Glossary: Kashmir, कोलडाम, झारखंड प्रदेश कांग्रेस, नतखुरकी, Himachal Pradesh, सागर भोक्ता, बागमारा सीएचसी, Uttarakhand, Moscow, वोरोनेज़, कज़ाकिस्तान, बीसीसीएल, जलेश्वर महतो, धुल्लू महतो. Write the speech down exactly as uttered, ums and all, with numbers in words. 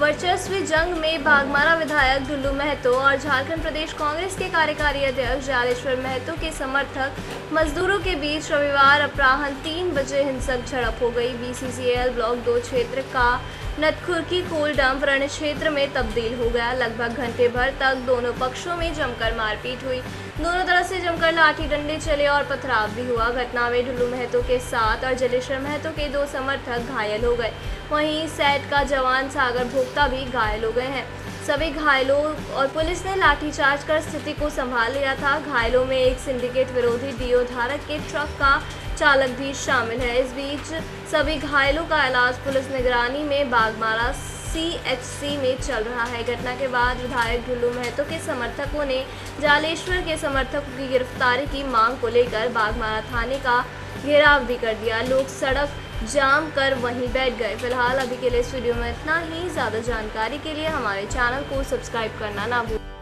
वर्चस्व जंग में बागमारा विधायक धुल्लू महतो और झारखंड प्रदेश कांग्रेस के कार्यकारी अध्यक्ष जलेश्वर महतो के समर्थक मजदूरों के बीच रविवार अपराह्न तीन बजे हिंसक झड़प हो गई। बीसीसीएल ब्लॉक दो क्षेत्र का नतखुरकी कोलडाम रण क्षेत्र में तब्दील हो गया। लगभग घंटे भर तक दोनों पक्षों में जमकर मारपीट हुई। दोनों तरफ से जमकर लाठी डंडे चले और पथराव भी हुआ। घटना में धुल्लू महतो के साथ और जलेश्वर महतो के दो समर्थक घायल हो गए। वहीं सैट का जवान सागर भोक्ता भी घायल हो गए हैं। सभी घायलों और पुलिस ने लाठीचार्ज कर स्थिति को संभाल लिया था। घायलों में एक सिंडिकेट विरोधी डीओ धारक के ट्रक का चालक भी शामिल है। इस बीच सभी घायलों का इलाज पुलिस निगरानी में बागमारा सीएचसी में चल रहा है। घटना के बाद विधायक धुल्लू महतो के समर्थकों ने जलेश्वर के समर्थकों की गिरफ्तारी की मांग को लेकर बागमारा थाने का घेराव भी कर दिया। लोग सड़क जाम कर वहीं बैठ गए। फिलहाल अभी के लिए इस वीडियो में इतना ही। ज़्यादा जानकारी के लिए हमारे चैनल को सब्सक्राइब करना ना भूलें।